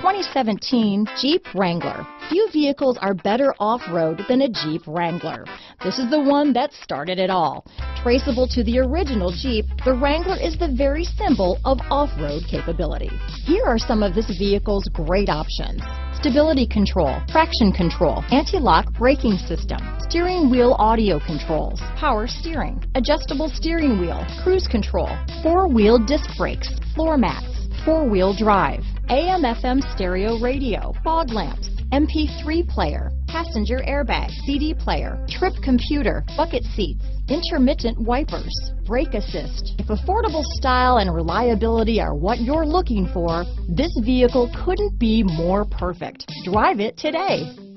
2017 Jeep Wrangler. Few vehicles are better off-road than a Jeep Wrangler. This is the one that started it all. Traceable to the original Jeep, the Wrangler is the very symbol of off-road capability. Here are some of this vehicle's great options: stability control, traction control, anti-lock braking system, steering wheel audio controls, power steering, adjustable steering wheel, cruise control, four-wheel disc brakes, floor mats, four-wheel drive, AM/FM stereo radio, fog lamps, MP3 player, passenger airbag, CD player, trip computer, bucket seats, intermittent wipers, brake assist. If affordable style and reliability are what you're looking for, this vehicle couldn't be more perfect. Drive it today.